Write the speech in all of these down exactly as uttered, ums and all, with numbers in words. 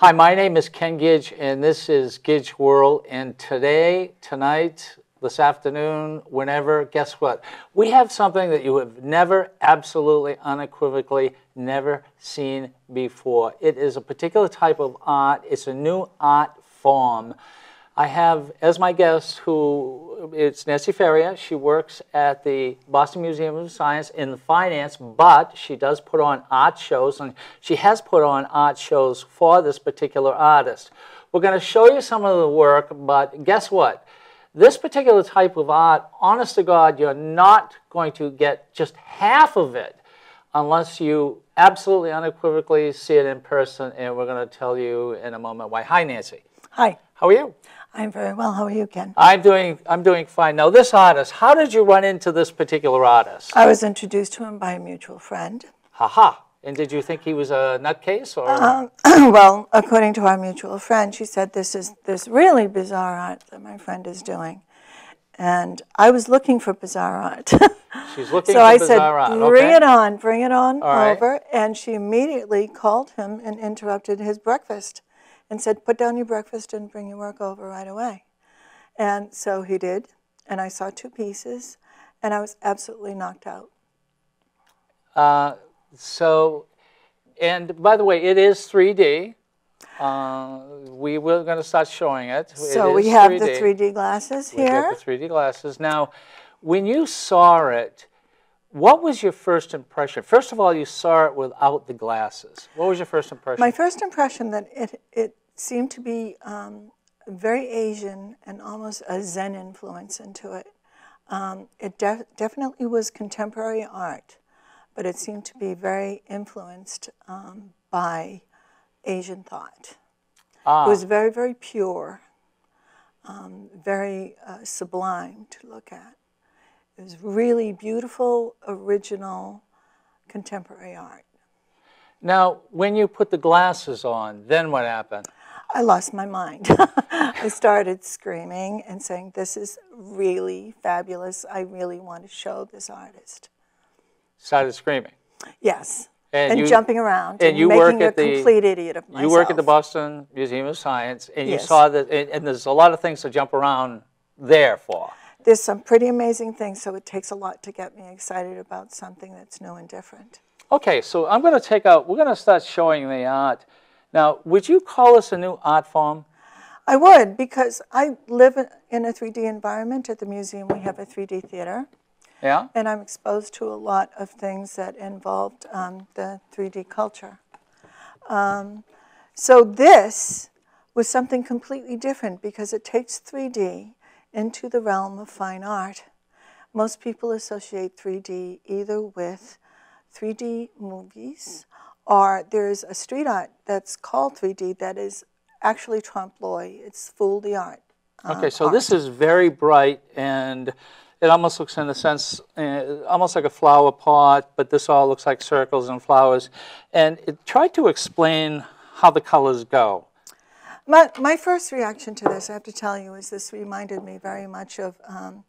Hi, my name is Ken Gidge, and this is Gidge World. And today, tonight, this afternoon, whenever, guess what? We have something that you have never, absolutely, unequivocally, never seen before. It is a particular type of art. It's a new art form. I have as my guest who, it's Nancy Ferrier. She works at the Boston Museum of Science in Fine Arts, but she does put on art shows, and she has put on art shows for this particular artist. We're going to show you some of the work, but guess what? This particular type of art, honest to God, you're not going to get just half of it unless you absolutely unequivocally see it in person, and we're going to tell you in a moment why. Hi, Nancy. Hi. How are you? I'm very well. How are you, Ken? I'm doing, I'm doing fine. Now, this artist, how did you run into this particular artist? I was introduced to him by a mutual friend. Haha. And did you think he was a nutcase? Or? Uh, well, according to our mutual friend, she said, this is this really bizarre art that my friend is doing. And I was looking for bizarre art. She's looking so for I bizarre said, art. So I said, bring it on, bring it on All over. Right. And she immediately called him and interrupted his breakfast and said, put down your breakfast and bring your work over right away. And so he did, and I saw two pieces, and I was absolutely knocked out. Uh, so, and by the way, it is three D. Uh, we were going to start showing it. So we have the three D glasses here. We have the three D glasses. Now, when you saw it, what was your first impression? First of all, you saw it without the glasses. What was your first impression? My first impression that it, it seemed to be um, very Asian and almost a Zen influence into it. Um, it def definitely was contemporary art, but it seemed to be very influenced um, by Asian thought. Ah. It was very, very pure, um, very uh, sublime to look at. It was really beautiful, original, contemporary art. Now, when you put the glasses on, then what happened? I lost my mind. I started screaming and saying, this is really fabulous. I really want to show this artist. Started screaming? Yes. And, and you, jumping around and, and you making work at a the, complete idiot of myself. You work at the Boston Museum of Science, and yes. you saw that, and, and there's a lot of things to jump around there for. There's some pretty amazing things, so it takes a lot to get me excited about something that's new and different. Okay, so I'm going to take out, we're going to start showing the art. Now, would you call this a new art form? I would, because I live in a three D environment. At the museum, we have a three D theater. Yeah. And I'm exposed to a lot of things that involved um, the three D culture. Um, so this was something completely different because it takes three D into the realm of fine art. Most people associate three D either with three D movies, or there's a street art that's called three D that is actually trompe l'oeil. It's fool the art. Um, okay, so art. This is very bright, and it almost looks, in a sense, uh, almost like a flower pot, but this all looks like circles and flowers. And it tried to explain how the colors go. My, my first reaction to this, I have to tell you, is this reminded me very much of um,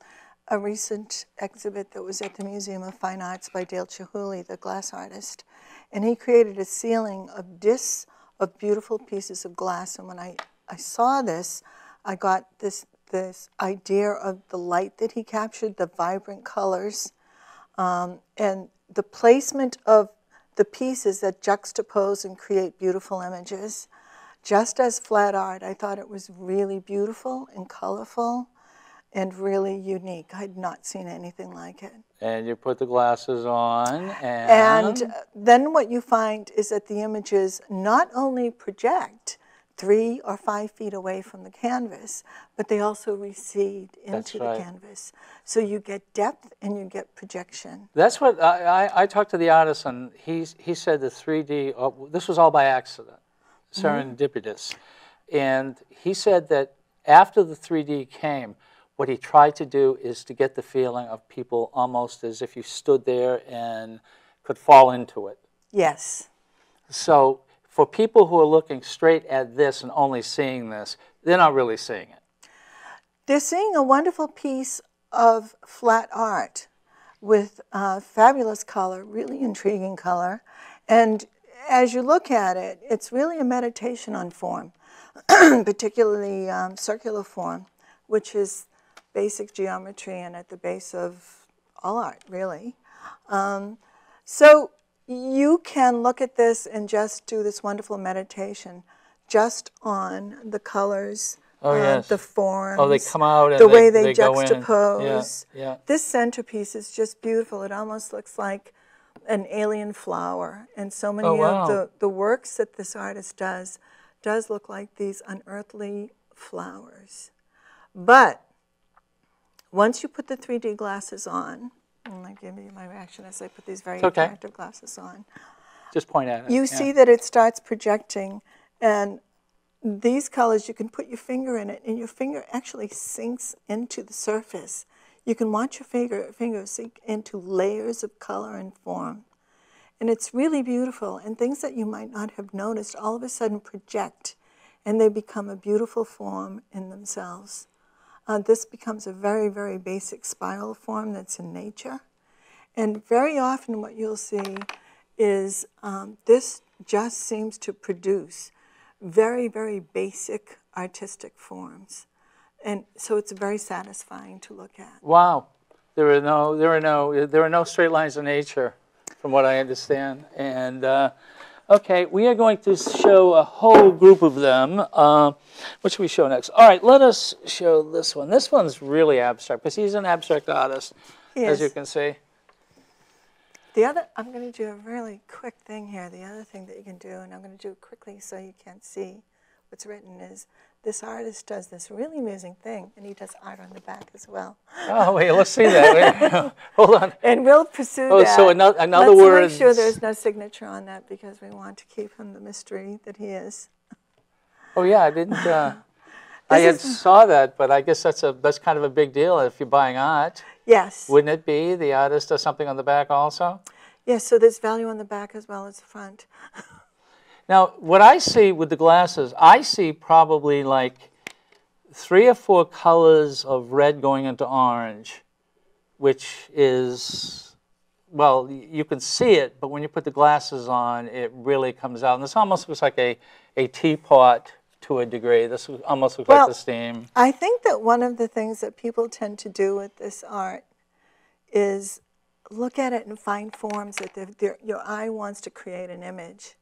a recent exhibit that was at the Museum of Fine Arts by Dale Chihuly, the glass artist. And he created a ceiling of discs of beautiful pieces of glass. And when I, I saw this, I got this, this idea of the light that he captured, the vibrant colors, um, and the placement of the pieces that juxtapose and create beautiful images. Just as flat art, I thought it was really beautiful and colorful and really unique. I had not seen anything like it. And you put the glasses on and... And then what you find is that the images not only project three or five feet away from the canvas, but they also recede into the canvas. So you get depth and you get projection. That's what, I, I, I talked to the artist, and he, he said the three D, oh, this was all by accident. Serendipitous. Mm-hmm. And he said that after the three D came, what he tried to do is to get the feeling of people almost as if you stood there and could fall into it. Yes. So for people who are looking straight at this and only seeing this, they're not really seeing it. They're seeing a wonderful piece of flat art with uh, fabulous color, really intriguing color, and as you look at it, it's really a meditation on form, particularly um, circular form, which is basic geometry and at the base of all art, really. Um, so you can look at this and just do this wonderful meditation just on the colors, oh, um, yes. the forms, oh, they come out and the they, way they, they juxtapose. And, yeah, yeah. This centerpiece is just beautiful. It almost looks like an alien flower. And so many oh, wow. of the, the works that this artist does, does look like these unearthly flowers. But once you put the three D glasses on, and I give you my reaction as I put these very okay. attractive glasses on. Just point at it. You yeah. see that it starts projecting, and these colors, you can put your finger in it, and your finger actually sinks into the surface. You can watch your finger, finger sink into layers of color and form. And it's really beautiful, and things that you might not have noticed all of a sudden project, and they become a beautiful form in themselves. Uh, this becomes a very, very basic spiral form that's in nature. And very often what you'll see is um, this just seems to produce very, very basic artistic forms. And so it's very satisfying to look at. Wow. There are no, there are no, there are no straight lines in nature, from what I understand. And uh, okay, we are going to show a whole group of them. Uh, what should we show next? All right, let us show this one. This one's really abstract, because he's an abstract artist, yes. as you can see. The other, I'm going to do a really quick thing here. The other thing that you can do, and I'm going to do it quickly so you can't see what's written, is this artist does this really amazing thing, and he does art on the back as well. Oh, wait, let's see that. Hold on. And we'll pursue oh, that. Oh, so in other words... Let's make sure there's no signature on that, because we want to keep him the mystery that he is. Oh, yeah, I didn't... Uh, I had saw that, but I guess that's, a, that's kind of a big deal if you're buying art. Yes. Wouldn't it be the artist does something on the back also? Yes, so there's value on the back as well as the front. Now, what I see with the glasses, I see probably like three or four colors of red going into orange, which is, well, you can see it, but when you put the glasses on, it really comes out. And this almost looks like a, a teapot to a degree. This almost looks well, like the steam. I think that one of the things that people tend to do with this art is look at it and find forms that they're, they're, your eye wants to create an image.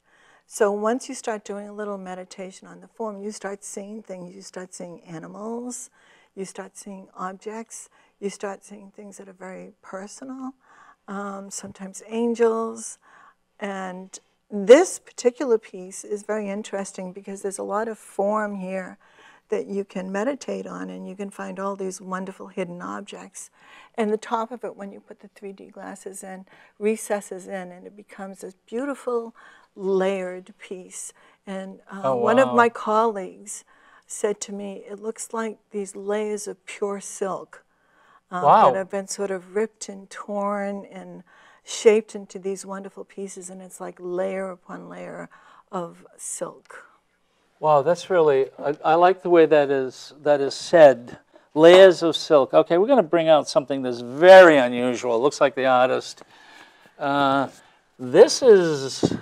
So once you start doing a little meditation on the form, you start seeing things. You start seeing animals. You start seeing objects. You start seeing things that are very personal, um, sometimes angels. And this particular piece is very interesting because there's a lot of form here that you can meditate on, and you can find all these wonderful hidden objects. And the top of it, when you put the three D glasses in, recesses in, and it becomes this beautiful, layered piece. And uh, oh, wow. one of my colleagues said to me, it looks like these layers of pure silk um, wow. that have been sort of ripped and torn and shaped into these wonderful pieces, and it's like layer upon layer of silk. Wow, that's really, I, I like the way that is, that is said. Layers of silk. Okay, we're going to bring out something that's very unusual. It looks like the artist. Uh, this is,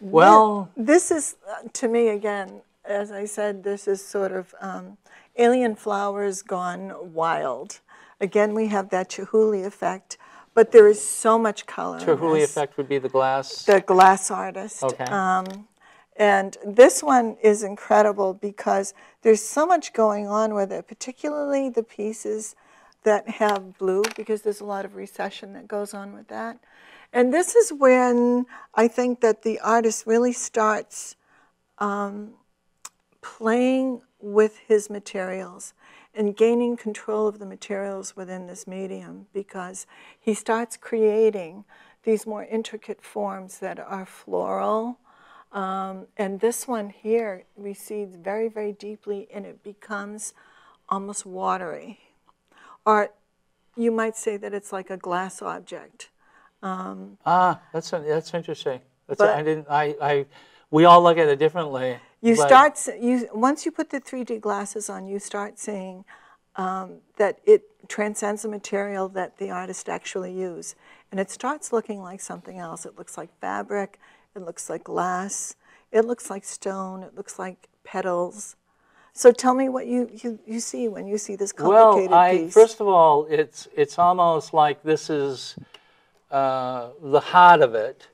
well... This is, to me, again, as I said, this is sort of um, alien flowers gone wild. Again, we have that Chihuly effect, but there is so much color. Chihuly effect would be the glass? The glass artist. Okay. Um, And this one is incredible because there's so much going on with it, particularly the pieces that have blue, because there's a lot of recession that goes on with that. And this is when I think that the artist really starts um, playing with his materials and gaining control of the materials within this medium, because he starts creating these more intricate forms that are floral. Um, and this one here recedes very, very deeply, and it becomes almost watery. Or you might say that it's like a glass object. Um, ah, that's that's interesting. That's a, I didn't. I, I. We all look at it differently. You start. You once you put the three D glasses on, you start seeing um, that it transcends the material that the artist actually used, and it starts looking like something else. It looks like fabric. It looks like glass. It looks like stone. It looks like petals. So tell me what you, you, you see when you see this complicated well, I, piece. Well, first of all, it's, it's almost like this is uh, the heart of it.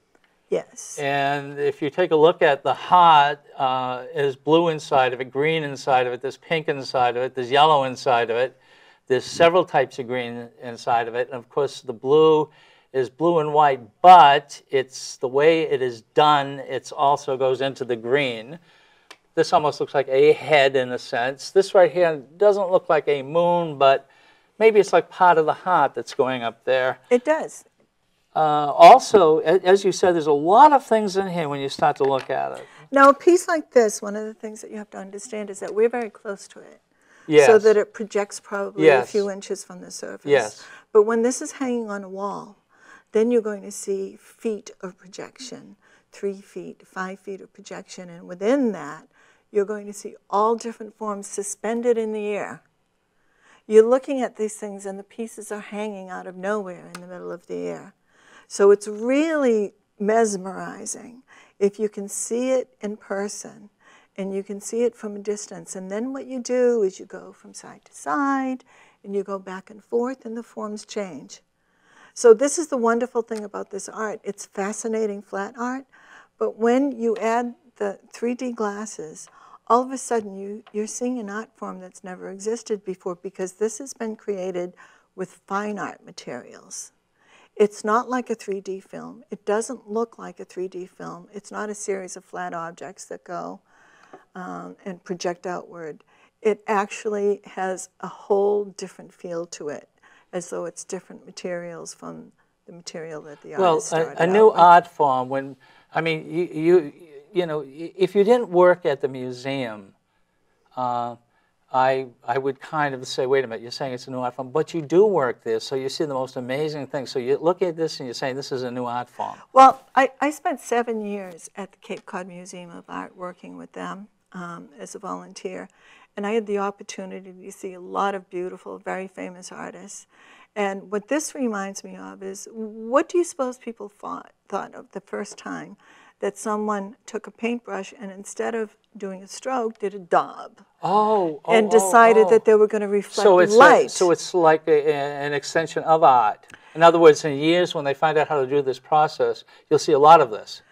Yes. And if you take a look at the heart, uh, there's blue inside of it, green inside of it, there's pink inside of it, there's yellow inside of it, there's several types of green inside of it, and of course the blue is blue and white, but it's the way it is done, it also goes into the green. This almost looks like a head in a sense. This right here doesn't look like a moon, but maybe it's like part of the heart that's going up there. It does. Uh, also, as you said, there's a lot of things in here when you start to look at it. Now, a piece like this, one of the things that you have to understand is that we're very close to it. Yes. So that it projects probably yes. a few inches from the surface. Yes. But when this is hanging on a wall, then you're going to see feet of projection, three feet, five feet of projection. And within that, you're going to see all different forms suspended in the air. You're looking at these things, and the pieces are hanging out of nowhere in the middle of the air. So it's really mesmerizing if you can see it in person and you can see it from a distance. And then what you do is you go from side to side and you go back and forth and the forms change. So this is the wonderful thing about this art. It's fascinating flat art, but when you add the three D glasses, all of a sudden you, you're seeing an art form that's never existed before, because this has been created with fine art materials. It's not like a three D film. It doesn't look like a three D film. It's not a series of flat objects that go um, and project outward. It actually has a whole different feel to it, as though it's different materials from the material that the artist started out with. Well, a, a new art form. When I mean, you, you you know, if you didn't work at the museum, uh, I, I would kind of say, wait a minute, you're saying it's a new art form, but you do work there, so you see the most amazing things. So you look at this and you're saying this is a new art form. Well, I, I spent seven years at the Cape Cod Museum of Art working with them um, as a volunteer, and I had the opportunity to see a lot of beautiful, very famous artists. And what this reminds me of is, what do you suppose people thought, thought of the first time that someone took a paintbrush and instead of doing a stroke, did a daub? Oh, oh, and decided oh, oh. that they were going to reflect so it's light. A, so it's like a, an extension of art. In other words, in years when they find out how to do this process, you'll see a lot of this.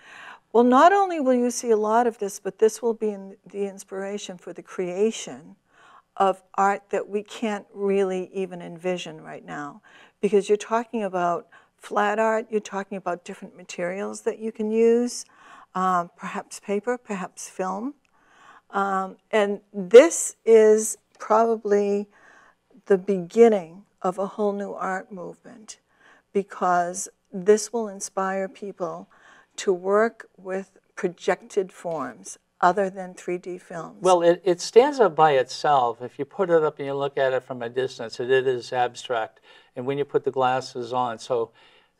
Well, not only will you see a lot of this, but this will be in the inspiration for the creation of art that we can't really even envision right now, because you're talking about flat art, you're talking about different materials that you can use, um, perhaps paper, perhaps film. Um, and this is probably the beginning of a whole new art movement, because this will inspire people to work with projected forms other than three D films. Well, it, it stands up by itself. If you put it up and you look at it from a distance, it, it is abstract. And when you put the glasses on, so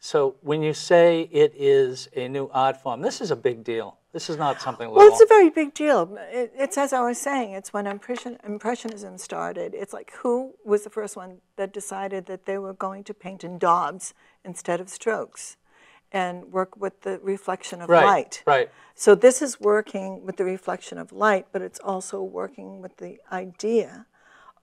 so when you say it is a new art form, this is a big deal. This is not something little. Well, it's a very big deal. It, it's as I was saying, it's when impression, Impressionism started. It's like, who was the first one that decided that they were going to paint in daubs instead of strokes and work with the reflection of right, light? Right, right. So this is working with the reflection of light, but it's also working with the idea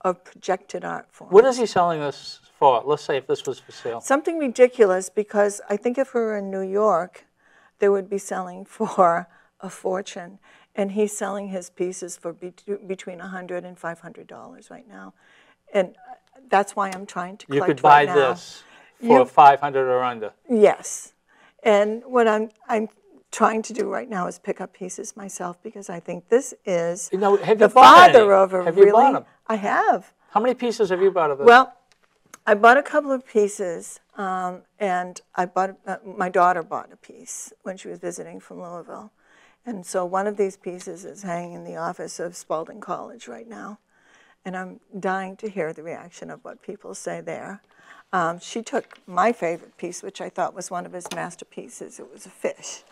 of projected art forms. What is he selling this for? Let's say if this was for sale. Something ridiculous, because I think if we were in New York, they would be selling for a fortune, and he's selling his pieces for be between one hundred dollars and five hundred dollars right now, and that's why I'm trying to collect. You could buy right this now. for you, five hundred dollars or under. Yes, and what I'm I'm trying to do right now is pick up pieces myself, because I think this is you know, have the you father any? of a have really. You bought them? I have. How many pieces have you bought of this? Well, I bought a couple of pieces, um, and I bought uh, my daughter bought a piece when she was visiting from Louisville. And so one of these pieces is hanging in the office of Spaulding College right now. And I'm dying to hear the reaction of what people say there. Um, she took my favorite piece, which I thought was one of his masterpieces. It was a fish.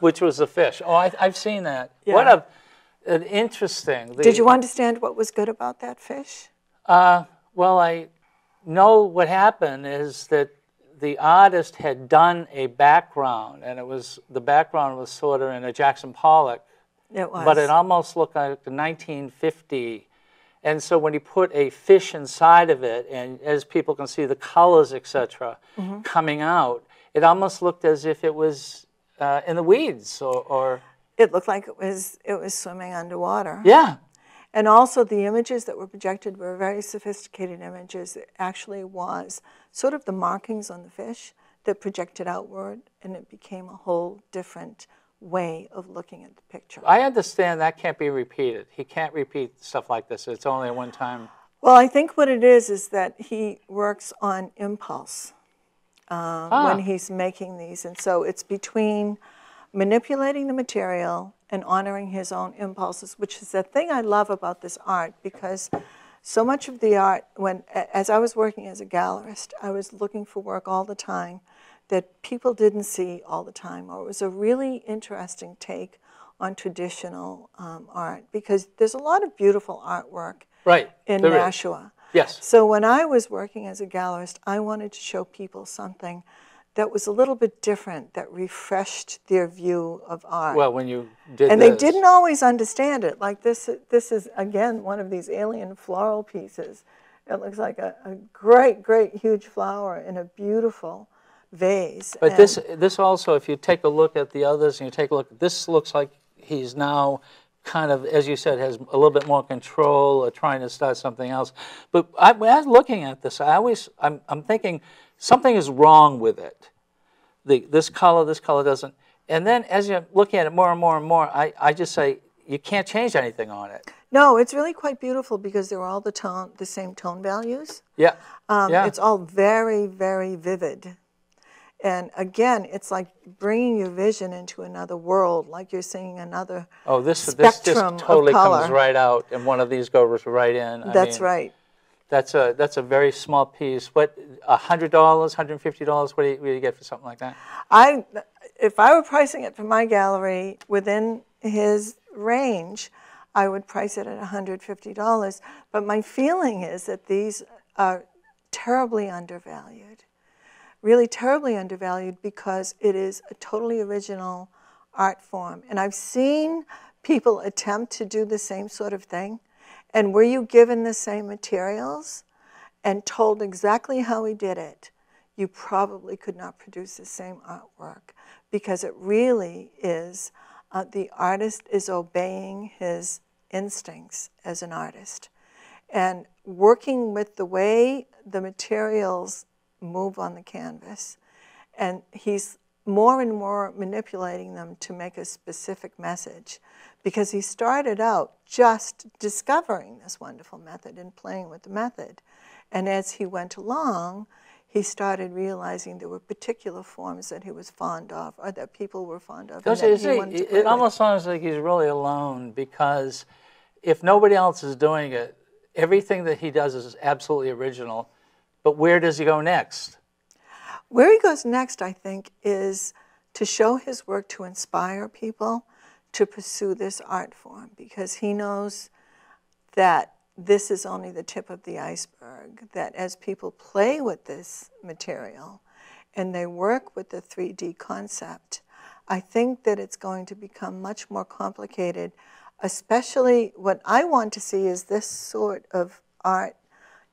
Which was a fish. Oh, I, I've seen that. Yeah. What a, an interesting... The, Did you understand what was good about that fish? Uh, well, I know what happened is that the artist had done a background, and it was the background was sort of in a Jackson Pollock. It was. But it almost looked like nineteen fifty. And so when you put a fish inside of it, and as people can see the colors, et cetera, mm-hmm. coming out, it almost looked as if it was uh, in the weeds, or, or it looked like it was it was swimming underwater. Yeah. And also the images that were projected were very sophisticated images. It actually was sort of the markings on the fish that projected outward, and it became a whole different way of looking at the picture. I understand that can't be repeated. He can't repeat stuff like this. It's only one time. Well, I think what it is is that he works on impulse uh, ah. when he's making these. And so it's between manipulating the material and honoring his own impulses, which is the thing I love about this art, because so much of the art, when as I was working as a gallerist, I was looking for work all the time that people didn't see all the time, or it was a really interesting take on traditional um, art, because there's a lot of beautiful artwork right. in there Nashua. Is. Yes. So when I was working as a gallerist, I wanted to show people something that was a little bit different, that refreshed their view of art. Well, when you did And this. They didn't always understand it. Like this, this is, again, one of these alien floral pieces. It looks like a, a great, great huge flower in a beautiful vase. But and this, this also, if you take a look at the others and you take a look, this looks like he's now kind of, as you said, has a little bit more control or trying to start something else. But I, when I was looking at this, I always, I'm, I'm thinking, something is wrong with it. The, this color, this color doesn't. And then as you're looking at it more and more and more, I, I just say, you can't change anything on it. No, it's really quite beautiful because they're all the tone, the same tone values. Yeah. Um, yeah. It's all very, very vivid. And again, it's like bringing your vision into another world, like you're seeing another oh, this, spectrum this just totally of color. Comes right out, and one of these goes right in. I that's mean, right. That's a that's a very small piece. What, a hundred dollars, hundred and fifty dollars? What do you get for something like that? I, if I were pricing it for my gallery within his range, I would price it at a hundred fifty dollars. But my feeling is that these are terribly undervalued, really terribly undervalued, because it is a totally original art form, and I've seen people attempt to do the same sort of thing. And were you given the same materials and told exactly how he did it, you probably could not produce the same artwork, because it really is, uh, the artist is obeying his instincts as an artist and working with the way the materials move on the canvas. And he's more and more manipulating them to make a specific message, because he started out just discovering this wonderful method and playing with the method. And as he went along, he started realizing there were particular forms that he was fond of, or that people were fond of. And that he wanted to play. It almost sounds like he's really alone, because if nobody else is doing it, everything that he does is absolutely original. But where does he go next? Where he goes next, I think, is to show his work to inspire people to pursue this art form, because he knows that this is only the tip of the iceberg, that as people play with this material and they work with the three D concept, I think that it's going to become much more complicated, especially what I want to see is this sort of art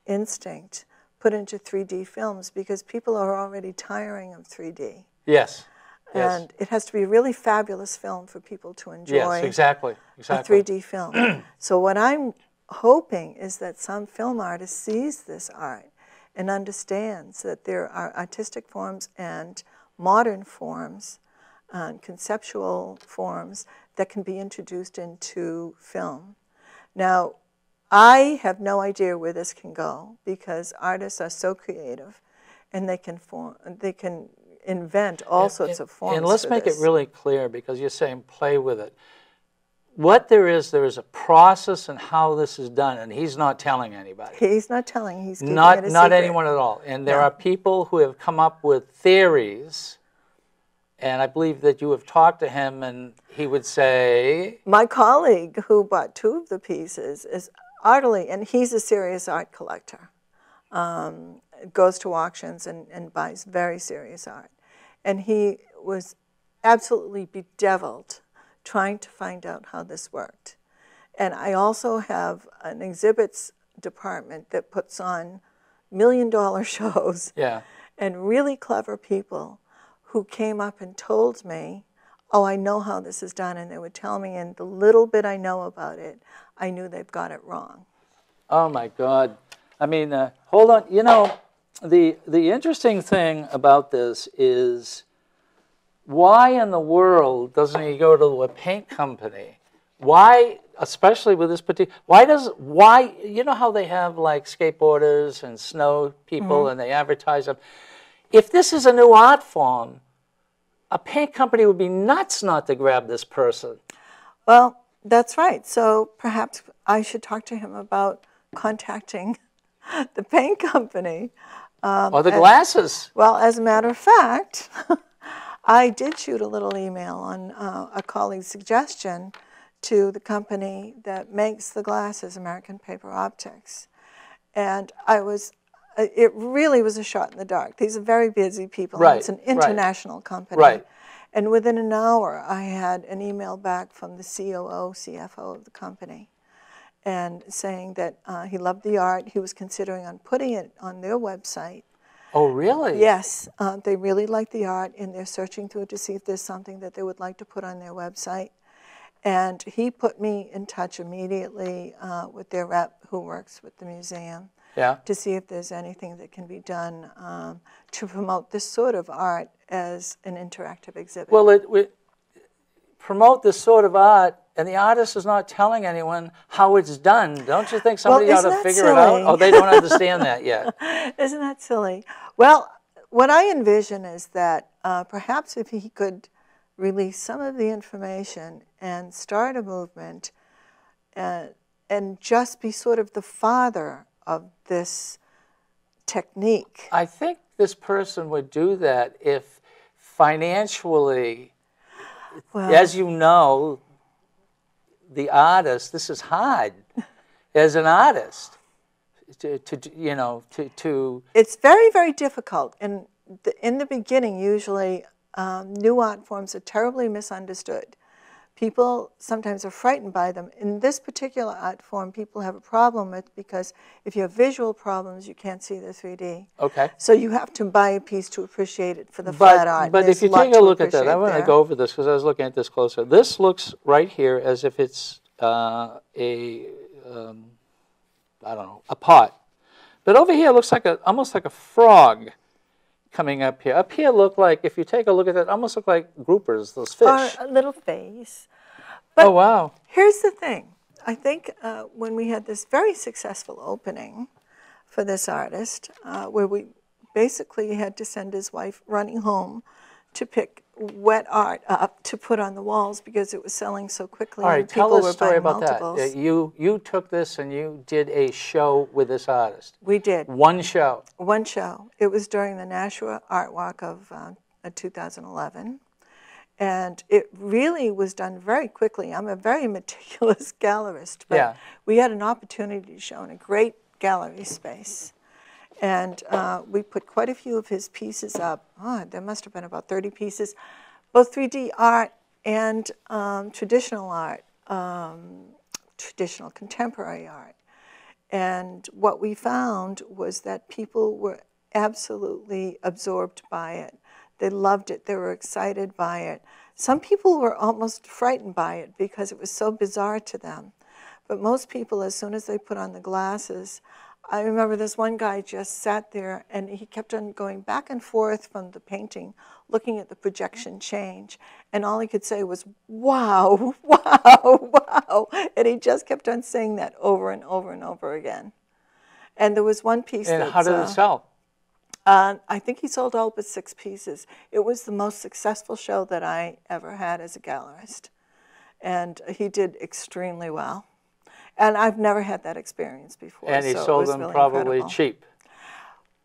instinct put into three D films, because people are already tiring of three D. Yes. And yes. It has to be a really fabulous film for people to enjoy. Yes, exactly. exactly. A three D film. So what I'm hoping is that some film artist sees this art and understands that there are artistic forms and modern forms and conceptual forms that can be introduced into film. Now, I have no idea where this can go, because artists are so creative, and they can form, they can invent all and, sorts and, of forms. And let's make this. It really clear, because you're saying play with it. What there is, there is a process in how this is done, and he's not telling anybody. He's not telling. He's keeping not it a not secret. Anyone at all. And there no. are people who have come up with theories. And I believe that you have talked to him, and he would say, my colleague who bought two of the pieces is. Artily, and he's a serious art collector. um, goes to auctions and, and buys very serious art. And he was absolutely bedeviled trying to find out how this worked. And I also have an exhibits department that puts on million dollar shows, yeah, and really clever people who came up and told me, oh, I know how this is done, and they would tell me, and the little bit I know about it, I knew they've got it wrong. Oh my God. I mean, uh, hold on. You know, the, the interesting thing about this is, why in the world doesn't he go to a paint company? Why, especially with this particular, why does, why, you know how they have like skateboarders and snow people, mm-hmm, and they advertise them? If this is a new art form, a paint company would be nuts not to grab this person. Well, that's right. So perhaps I should talk to him about contacting the paint company. Um, or the glasses. As, well, as a matter of fact, I did shoot a little email on uh, a colleague's suggestion to the company that makes the glasses, American Paper Optics. And I was, it really was a shot in the dark. These are very busy people. Right, it's an international right. company. Right. And within an hour, I had an email back from the C O O, C F O of the company, and saying that uh, he loved the art. He was considering on putting it on their website. Oh, really? Yes. Uh, they really like the art, and they're searching through to see if there's something that they would like to put on their website. And he put me in touch immediately uh, with their rep who works with the museum, yeah, to see if there's anything that can be done um, to promote this sort of art as an interactive exhibit. Well, it, it, promote this sort of art, and the artist is not telling anyone how it's done. Don't you think somebody well, ought to figure silly? it out? Oh, they don't understand that yet. Isn't that silly? Well, what I envision is that uh, perhaps if he could release some of the information and start a movement uh, and just be sort of the father of this technique. I think this person would do that if financially, well, as you know, the artist, this is hard as an artist to, to you know, to, to... It's very, very difficult. And the, in the beginning, usually, Um, new art forms are terribly misunderstood. People sometimes are frightened by them. In this particular art form, people have a problem with, because if you have visual problems, you can't see the three D. Okay. So you have to buy a piece to appreciate it for the but, flat art. But There's if you take a look at that, I want to go over this because I was looking at this closer. This looks right here as if it's uh, a, um, I don't know, a pot. But over here it looks like a, almost like a frog coming up here. Up here look like, if you take a look at that, almost look like groupers, those fish. Or a little face. But oh, wow. Here's the thing. I think uh, when we had this very successful opening for this artist, uh, where we basically had to send his wife running home to pick wet art up to put on the walls because it was selling so quickly. All right, and tell us a story about multiples. that. You, you took this and you did a show with this artist. We did. One show. One show. It was during the Nashua Art Walk of uh, two thousand eleven. And it really was done very quickly. I'm a very meticulous gallerist, but yeah, we had an opportunity to show in a great gallery space. And uh, we put quite a few of his pieces up. Oh, there must have been about thirty pieces, both three D art and um, traditional art, um, traditional contemporary art. And what we found was that people were absolutely absorbed by it. They loved it. They were excited by it. Some people were almost frightened by it because it was so bizarre to them. But most people, as soon as they put on the glasses, I remember this one guy just sat there and he kept on going back and forth from the painting, looking at the projection change, and all he could say was, wow, wow, wow, and he just kept on saying that over and over and over again. And there was one piece. And how did uh, it sell? Uh, I think he sold all but six pieces. It was the most successful show that I ever had as a gallerist, and he did extremely well. And I've never had that experience before. And he so sold them really probably incredible. cheap.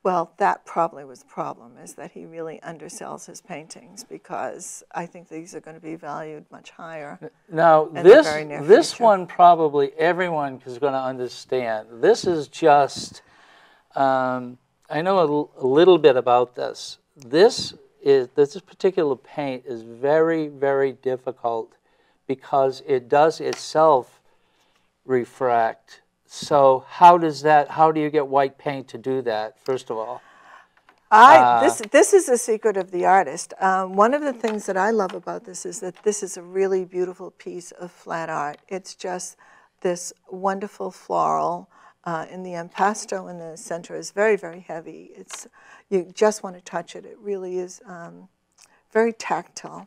Well, that probably was the problem, is that he really undersells his paintings, because I think these are going to be valued much higher. Now, this, this one probably everyone is going to understand. This is just Um, I know a, l a little bit about this. This is this particular paint is very, very difficult because it does itself refract. So how does that? How do you get white paint to do that? First of all, I uh, this this is the secret of the artist. Um, one of the things that I love about this is that this is a really beautiful piece of flat art. It's just this wonderful floral. Uh, and the impasto in the center is very, very heavy. It's, you just want to touch it. It really is um, very tactile.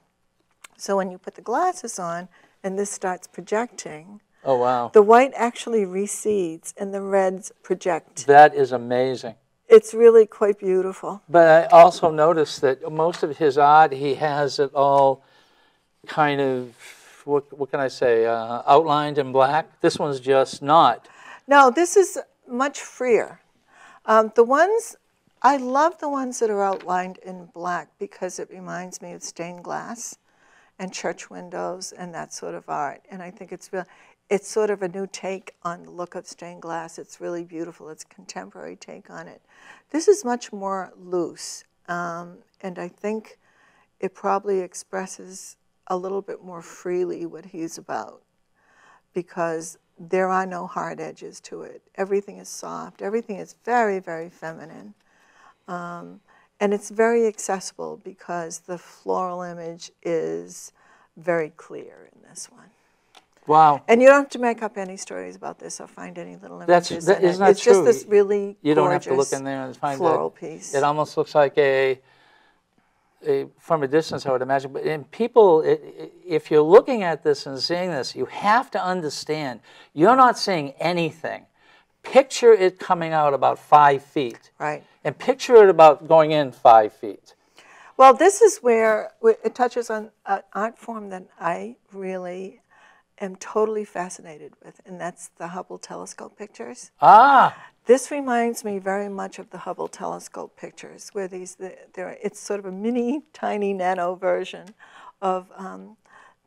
So when you put the glasses on and this starts projecting, oh wow! The white actually recedes and the reds project. That is amazing. It's really quite beautiful. But I also noticed that most of his art, he has it all kind of, what, what can I say, uh, outlined in black. This one's just not. No, this is much freer. Um, the ones, I love the ones that are outlined in black because it reminds me of stained glass and church windows and that sort of art. And I think it's real, it's sort of a new take on the look of stained glass. It's really beautiful. It's a contemporary take on it. This is much more loose. Um, and I think it probably expresses a little bit more freely what he's about because there are no hard edges to it. Everything is soft. Everything is very, very feminine. Um, and it's very accessible because the floral image is very clear in this one. Wow. And you don't have to make up any stories about this or find any little images. That's, that is not true. It's just this really gorgeous floral piece. You don't have to look in there and find it. It almost looks like a, a, from a distance, I would imagine. But in people, it, it, if you're looking at this and seeing this, you have to understand you're not seeing anything. Picture it coming out about five feet. Right. And picture it about going in five feet. Well, this is where it touches on an art form that I really am totally fascinated with, and that's the Hubble telescope pictures. Ah. This reminds me very much of the Hubble telescope pictures, where these, they're, it's sort of a mini, tiny, nano version of um,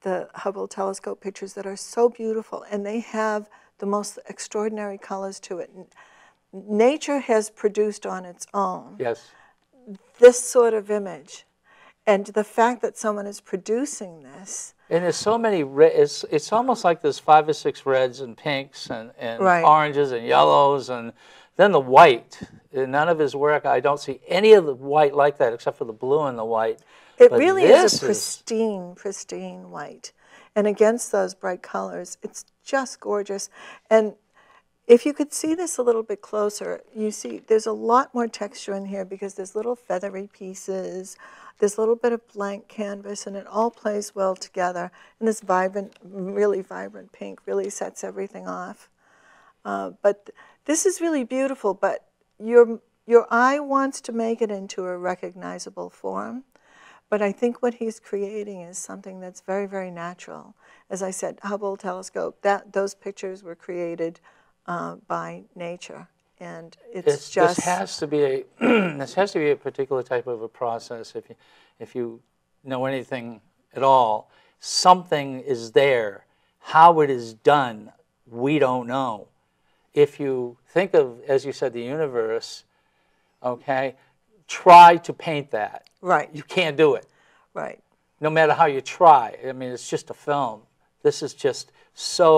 the Hubble telescope pictures that are so beautiful, and they have the most extraordinary colors to it. Nature has produced on its own, yes, this sort of image, and the fact that someone is producing this. And there's so many, red, it's, it's almost like there's five or six reds and pinks and, and right. oranges and yellows and then the white. In none of his work, I don't see any of the white like that except for the blue and the white. It but really is a pristine, is... pristine white. And against those bright colors, it's just gorgeous. And if you could see this a little bit closer, you see there's a lot more texture in here because there's little feathery pieces, there's a little bit of blank canvas, and it all plays well together. And this vibrant, really vibrant pink really sets everything off. Uh, but th this is really beautiful, but your, your eye wants to make it into a recognizable form. But I think what he's creating is something that's very, very natural. As I said, Hubble telescope, that, those pictures were created Uh, by nature, and it's, it's just this has to be a this has to be a particular type of a process. If you, if you know anything at all, something is there. How it is done, we don't know. If you think of, as you said, the universe, okay, try to paint that. Right. You can't do it. Right. No matter how you try. I mean, it's just a film. This is just so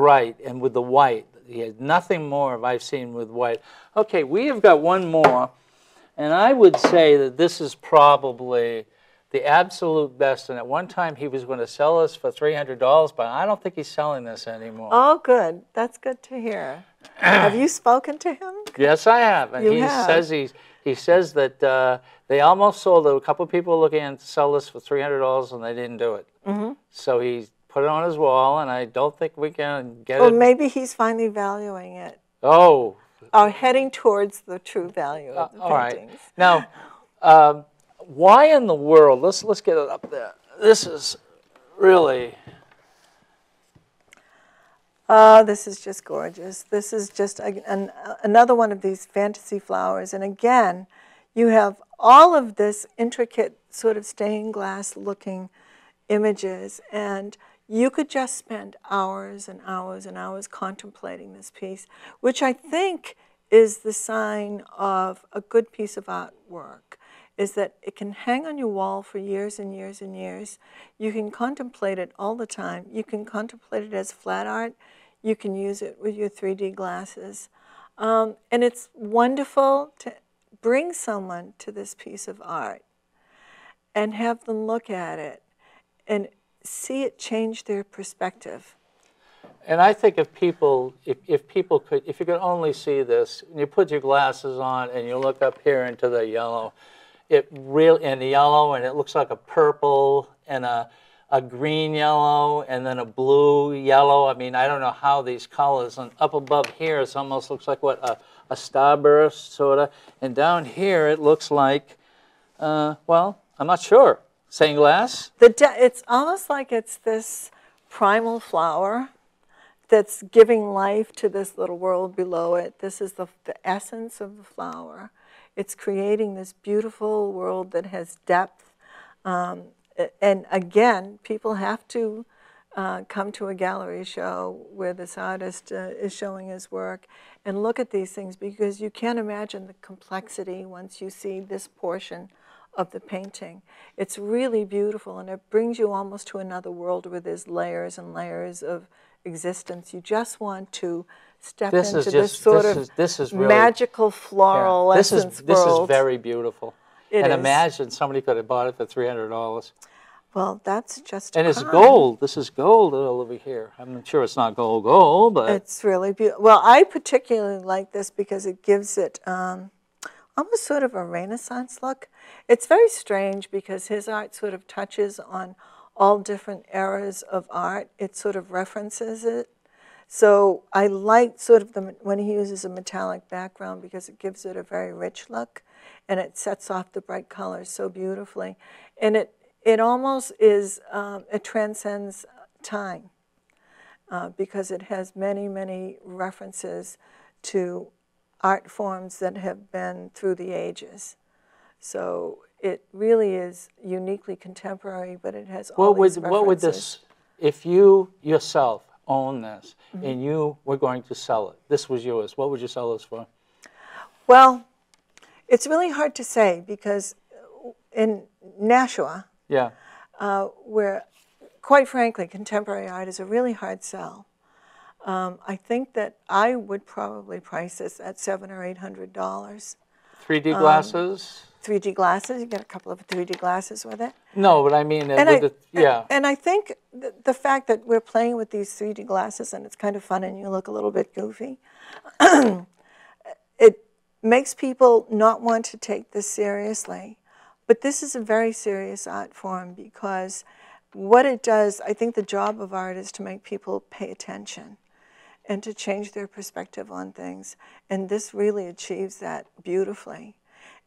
bright, and with the white. He had nothing more of I've seen with white. Okay, we have got one more, and I would say that this is probably the absolute best, and at one time he was going to sell us for three hundred dollars, but I don't think he's selling this anymore. Oh, good. That's good to hear. Have you spoken to him? Yes, I have, and you he have. says he's, he says that uh, they almost sold it. A couple of people were looking to sell this for three hundred dollars, and they didn't do it. Mm-hmm. So he's put it on his wall, and I don't think we can get well, it. Well, maybe he's finally valuing it. Oh. Or heading towards the true value of the uh, all paintings. Right. Now, um, why in the world, let's, let's get it up there. This is really... Oh, this is just gorgeous. This is just a, an, another one of these fantasy flowers. And again, you have all of this intricate sort of stained glass looking images, and you could just spend hours and hours and hours contemplating this piece, which I think is the sign of a good piece of artwork, is that it can hang on your wall for years and years and years. You can contemplate it all the time. You can contemplate it as flat art. You can use it with your three D glasses. Um, and it's wonderful to bring someone to this piece of art and have them look at it and see it change their perspective. And I think if people, if, if people could, if you could only see this, and you put your glasses on and you look up here into the yellow, it real in yellow, and it looks like a purple and a a green yellow and then a blue yellow. I mean, I don't know how these colors, and up above here it almost looks like what a, a starburst sort of, and down here it looks like, uh, well, I'm not sure. Stained glass. The it's almost like it's this primal flower that's giving life to this little world below it. This is the, the essence of the flower. It's creating this beautiful world that has depth. Um, and again, people have to uh, come to a gallery show where this artist uh, is showing his work and look at these things, because you can't imagine the complexity once you see this portion of the painting. It's really beautiful, and it brings you almost to another world where there's layers and layers of existence. You just want to step this into is this just, sort this of is, this is really, magical floral yeah, this essence is, this world. This is very beautiful. It and is. Imagine somebody could have bought it for three hundred dollars. Well, that's just And it's fine. gold. This is gold all over here. I'm sure it's not gold gold, but... It's really beautiful. Well, I particularly like this because it gives it um, almost sort of a Renaissance look. It's very strange because his art sort of touches on all different eras of art. It sort of references it. So I like sort of the, when he uses a metallic background, because it gives it a very rich look, and it sets off the bright colors so beautifully. And it, it almost is, um, it transcends time uh, because it has many, many references to art forms that have been through the ages. So it really is uniquely contemporary, but it has all these references. What would this, if you yourself own this, mm-hmm. and you were going to sell it, this was yours, what would you sell this for? Well, it's really hard to say, because in Nashua, yeah. uh, where, quite frankly, contemporary art is a really hard sell. Um, I think that I would probably price this at seven or eight hundred dollars. three D glasses? Um, three D glasses. You get a couple of three D glasses with it. No, but I mean, and with I, the, yeah. And I think the, the fact that we're playing with these three D glasses, and it's kind of fun, and you look a little bit goofy, it makes people not want to take this seriously. But this is a very serious art form, because what it does, I think the job of art is to make people pay attention and to change their perspective on things. And this really achieves that beautifully.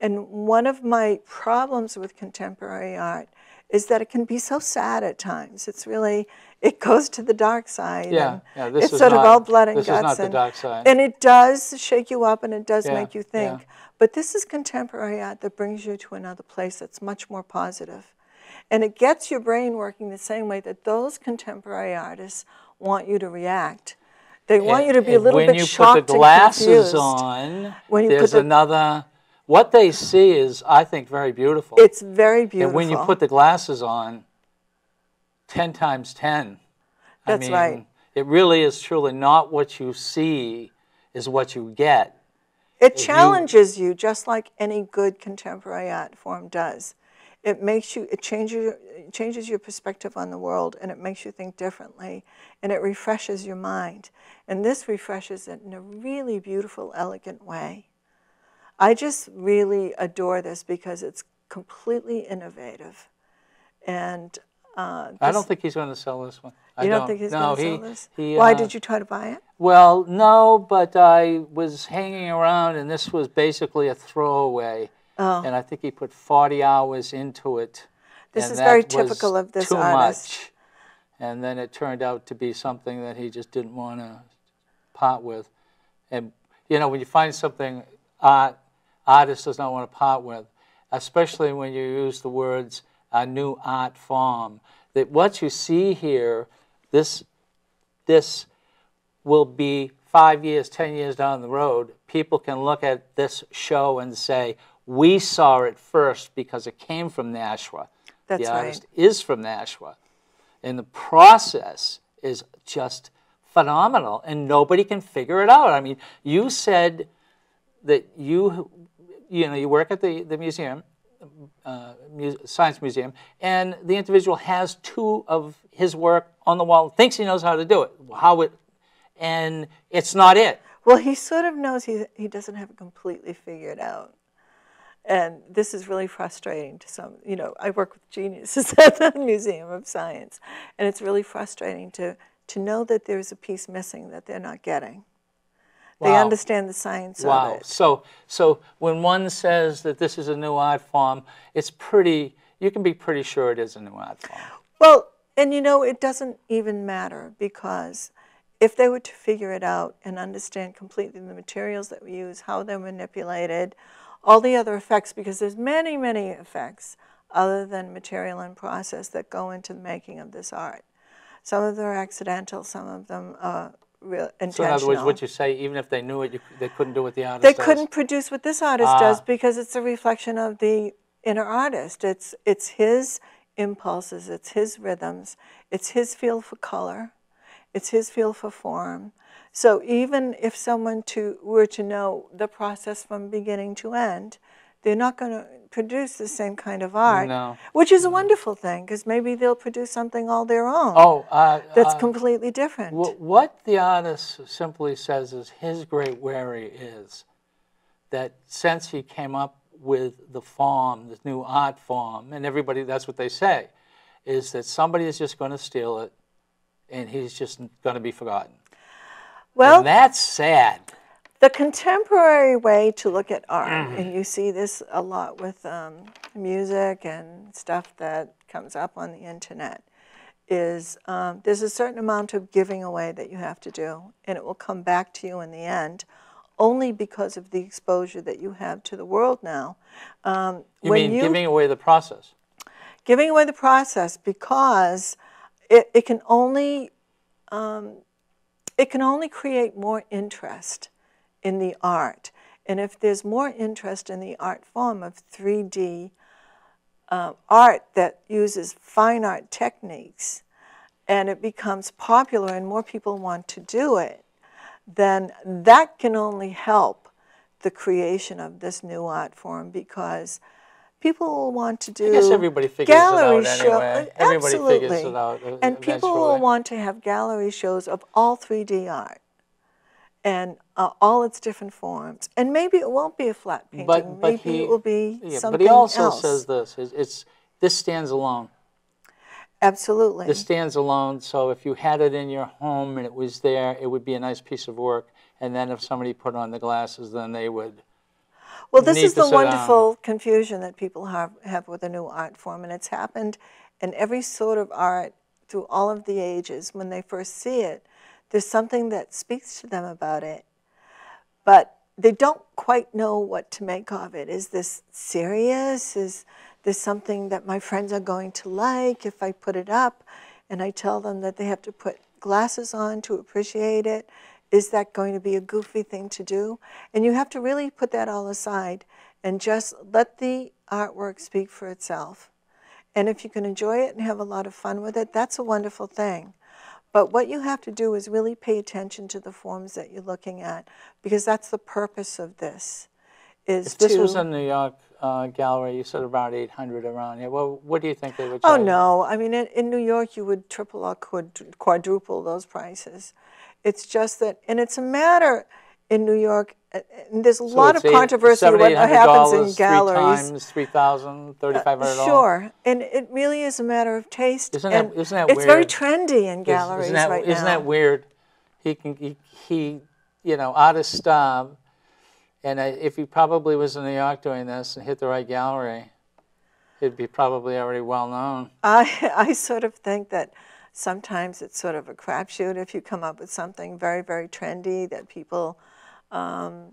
And one of my problems with contemporary art is that it can be so sad at times. It's really, it goes to the dark side. Yeah, and yeah, this it's is sort not, of all blood and this guts. Is not and, the dark side. And it does shake you up, and it does yeah, make you think. Yeah. But this is contemporary art that brings you to another place that's much more positive. And it gets your brain working the same way that those contemporary artists want you to react. They want and, you to be a little bit shocked and confused. On, when you put the glasses on, there's another... What they see is, I think, very beautiful. It's very beautiful. And when you put the glasses on, ten times ten. That's I mean, right. It really is truly not what you see is what you get. It if challenges you, you just like any good contemporary art form does. It makes you, it changes, it changes your perspective on the world, and it makes you think differently, and it refreshes your mind. And this refreshes it in a really beautiful, elegant way. I just really adore this because it's completely innovative. And uh, I don't think he's going to sell this one. You I don't, don't think he's no, going to he, sell this? He, Why uh, did you try to buy it? Well, no, but I was hanging around, and this was basically a throwaway. Oh. And I think he put forty hours into it. This is very typical of this artist. Too much. And then it turned out to be something that he just didn't want to part with. And, you know, when you find something art, artist does not want to part with, especially when you use the words, a new art form, that what you see here, this, this will be five years, ten years down the road, people can look at this show and say, we saw it first because it came from Nashua. That's right. The artist is from Nashua. And the process is just phenomenal, and nobody can figure it out. I mean, you said that you, you know, you work at the, the museum, uh, Science Museum, and the individual has two of his work on the wall, thinks he knows how to do it, how it, and it's not it. Well, he sort of knows he, he doesn't have it completely figured out. And this is really frustrating to some, you know, I work with geniuses at the Museum of Science, and it's really frustrating to, to know that there's a piece missing that they're not getting. Wow. They understand the science wow. of it. Wow. So, so when one says that this is a new art form, it's pretty, you can be pretty sure it is a new art form. Well, and you know, it doesn't even matter, because if they were to figure it out and understand completely the materials that we use, how they're manipulated, all the other effects, because there's many, many effects other than material and process that go into the making of this art. Some of them are accidental, some of them are real, intentional. So in other words, what you say, even if they knew it, you, they couldn't do what the artist does? They couldn't produce what this artist ah. does, because it's a reflection of the inner artist. It's, it's his impulses, it's his rhythms, it's his feel for color, it's his feel for form. So even if someone to, were to know the process from beginning to end, they're not going to produce the same kind of art, no. which is no. a wonderful thing, because maybe they'll produce something all their own oh, uh, that's uh, completely different. What the artist simply says is his great worry is that since he came up with the form, this new art form, and everybody, that's what they say, is that somebody is just going to steal it and he's just going to be forgotten. Well, and that's sad. The contemporary way to look at art, mm-hmm. and you see this a lot with um, music and stuff that comes up on the internet, is um, there's a certain amount of giving away that you have to do, and it will come back to you in the end, only because of the exposure that you have to the world now. Um, you when mean you, giving away the process? Giving away the process, because it, it can only... Um, It can only create more interest in the art. And if there's more interest in the art form of three D uh, art that uses fine art techniques, and it becomes popular and more people want to do it, then that can only help the creation of this new art form, because people will want to do gallery shows. I guess everybody figures it out anyway. Everybody figures it out eventually. And people will want to have gallery shows of all three D art and uh, all its different forms. And maybe it won't be a flat painting. But, but maybe he, it will be yeah, something else. But he also else. says this. It's, it's, this stands alone. Absolutely. This stands alone. So if you had it in your home and it was there, it would be a nice piece of work. And then if somebody put on the glasses, then they would... Well, this is the wonderful confusion that people have, have with a new art form, and it's happened in every sort of art through all of the ages. When they first see it, there's something that speaks to them about it, but they don't quite know what to make of it. Is this serious? Is this something that my friends are going to like if I put it up and I tell them that they have to put glasses on to appreciate it? Is that going to be a goofy thing to do? And you have to really put that all aside and just let the artwork speak for itself. And if you can enjoy it and have a lot of fun with it, that's a wonderful thing. But what you have to do is really pay attention to the forms that you're looking at, because that's the purpose of this. Is if this to, was a New York uh, gallery, you said about eight hundred around here, well, what do you think they would charge? Oh, no. I mean, in, in New York, you would triple or quadruple those prices. It's just that, and it's a matter in New York, and there's a so lot of eight, controversy about what happens in galleries. three times, three thousand, thirty-five hundred dollars. Uh, sure, and it really is a matter of taste. Isn't that, isn't that it's weird? It's very trendy in galleries isn't that, right isn't now. Isn't that weird? He can, he, he you know, artist starve, and I, if he probably was in New York doing this and hit the right gallery, he'd be probably already well known. I, I sort of think that sometimes it's sort of a crapshoot if you come up with something very, very trendy that people um,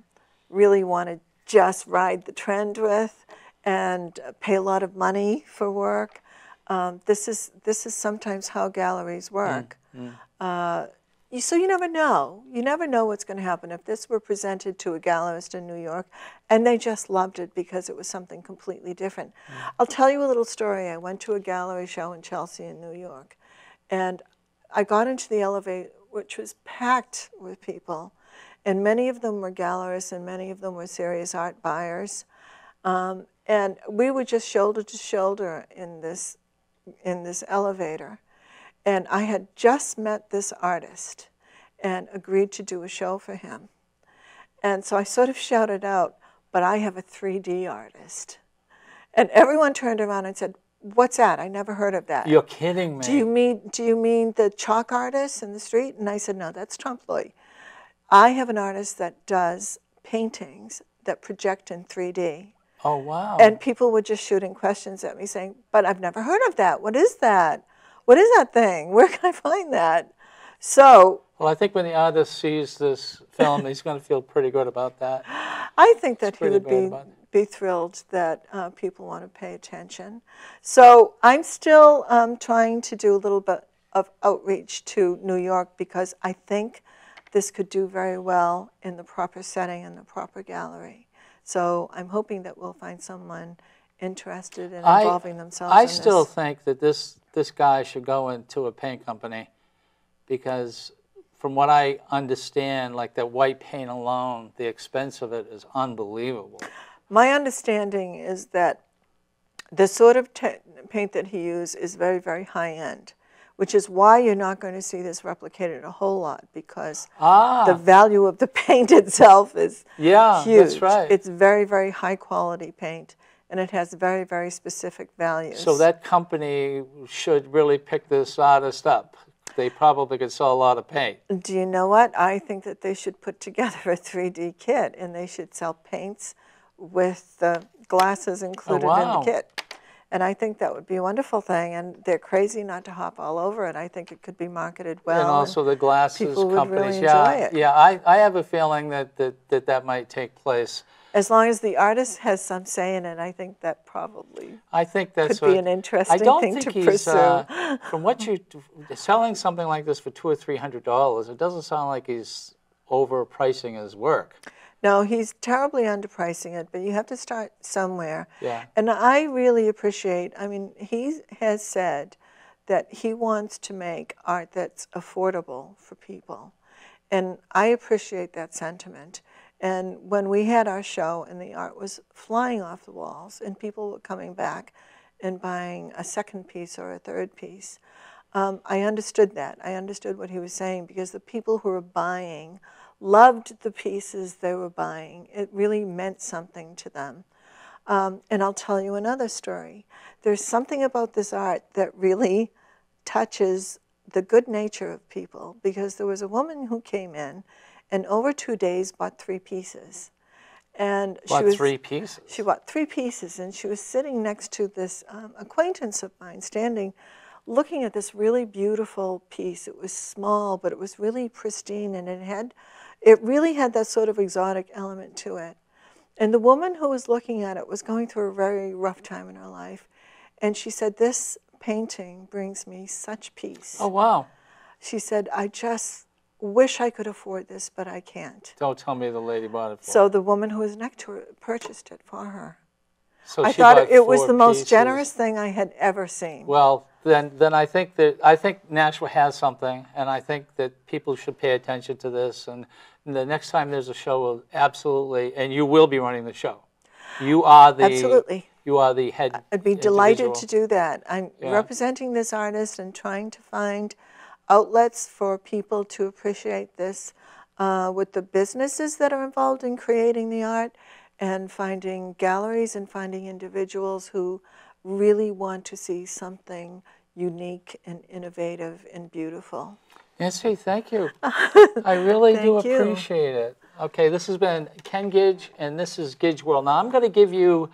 really want to just ride the trend with and pay a lot of money for work. Um, this is this is sometimes how galleries work. Mm, mm. Uh, So you never know. You never know what's going to happen. If this were presented to a gallerist in New York, and they just loved it because it was something completely different. Mm-hmm. I'll tell you a little story. I went to a gallery show in Chelsea in New York, and I got into the elevator, which was packed with people, and many of them were gallerists, and many of them were serious art buyers. Um, and we were just shoulder to shoulder in this, in this elevator. And I had just met this artist and agreed to do a show for him. And so I sort of shouted out, but I have a three D artist. And everyone turned around and said, what's that? I never heard of that. You're kidding me. Do you mean, do you mean the chalk artist in the street? And I said, no, that's Trompe l'oeil. I have an artist that does paintings that project in three D. Oh, wow. And people were just shooting questions at me saying, but I've never heard of that. What is that? What is that thing? Where can I find that? So, well, I think when the artist sees this film, he's going to feel pretty good about that. I think that he would be, be thrilled that uh, people want to pay attention. So I'm still um, trying to do a little bit of outreach to New York, because I think this could do very well in the proper setting and the proper gallery. So I'm hoping that we'll find someone interested in involving I, themselves I in this. I still think that this... this guy should go into a paint company, because from what I understand, like that white paint alone, the expense of it is unbelievable. My understanding is that the sort of paint that he uses is very, very high end, which is why you're not going to see this replicated a whole lot, because ah. the value of the paint itself is yeah, huge. That's right. It's very, very high quality paint. And it has very, very specific values. So that company should really pick this artist up. They probably could sell a lot of paint. Do you know what? I think that they should put together a three D kit, and they should sell paints with the glasses included oh, wow. in the kit. And I think that would be a wonderful thing. And they're crazy not to hop all over it. I think it could be marketed well. And also and the glasses people companies. Would really yeah, enjoy it. yeah. I, I have a feeling that that, that that might take place. As long as the artist has some say in it, I think that probably I think that's could what, be an interesting I don't thing think to he's, pursue. Uh, from what you selling something like this for two or three hundred dollars, it doesn't sound like he's overpricing his work. No, he's terribly underpricing it, but you have to start somewhere. Yeah. And I really appreciate. I mean, he has said that he wants to make art that's affordable for people, and I appreciate that sentiment. And when we had our show and the art was flying off the walls and people were coming back and buying a second piece or a third piece, um, I understood that. I understood what he was saying, because the people who were buying loved the pieces they were buying. It really meant something to them. Um, and I'll tell you another story. There's something about this art that really touches the good nature of people, because there was a woman who came in and over two days bought three pieces. And bought she was, three pieces? She bought three pieces, and she was sitting next to this um, acquaintance of mine, standing, looking at this really beautiful piece. It was small, but it was really pristine, and it had, it really had that sort of exotic element to it. And the woman who was looking at it was going through a very rough time in her life, and she said, this painting brings me such peace. Oh, wow. She said, I just wish I could afford this, but I can't. Don't tell me the lady bought it for her. So the woman who was next to her purchased it for her. So I thought it was the most generous thing I had ever seen. Well, then, then I think that I think Nashua has something, and I think that people should pay attention to this. And the next time there's a show, absolutely, and you will be running the show. You are the absolutely. You are the head. I'd be delighted to do that. I'm yeah. representing this artist and trying to find outlets for people to appreciate this uh, with the businesses that are involved in creating the art, and finding galleries and finding individuals who really want to see something unique and innovative and beautiful. Nancy, thank you. I really do appreciate you. it. Okay, this has been Ken Gidge, and this is Gidge World. Now I'm going to give you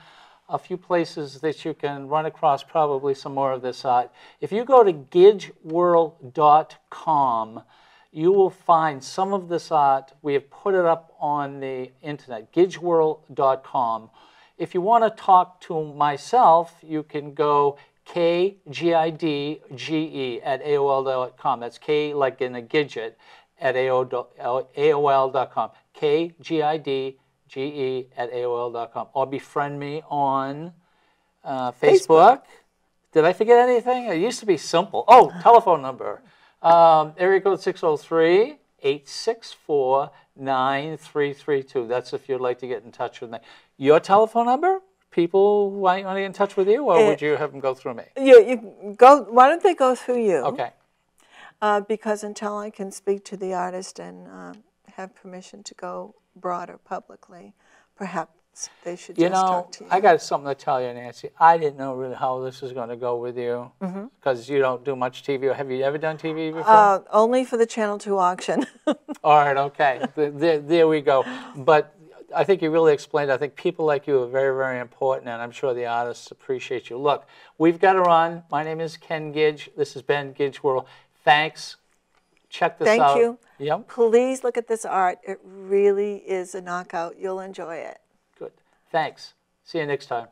a few places that you can run across probably some more of this art. If you go to gidge world dot com, you will find some of this art. We have put it up on the internet, gidge world dot com. If you want to talk to myself, you can go K G I D G E at A O L dot com. That's K like in a Gidget, at A O L dot com. K G I D G E at A O L dot com. Or befriend me on uh, Facebook. Facebook. Did I forget anything? It used to be simple. Oh, telephone number. Um, area code six oh three, eight six four, nine three three two. That's if you'd like to get in touch with me. Your telephone number? People want to get in touch with you, or it, would you have them go through me? You, you go, why don't they go through you? Okay. Uh, because until I can speak to the artist and uh, have permission to go broader publicly, perhaps they should you just know, talk to you. I got something to tell you, Nancy. I didn't know really how this was going to go with you, because mm-hmm. you don't do much T V. Have you ever done T V before? Uh, only for the Channel two auction. All right, okay. there, there we go. But I think you really explained it. I think people like you are very, very important, and I'm sure the artists appreciate you. Look, we've got to run. My name is Ken Gidge. This has been Gidge World. Thanks. Check this Thank out. Thank you. Yep. Please look at this art. It really is a knockout. You'll enjoy it. Good. Thanks. See you next time.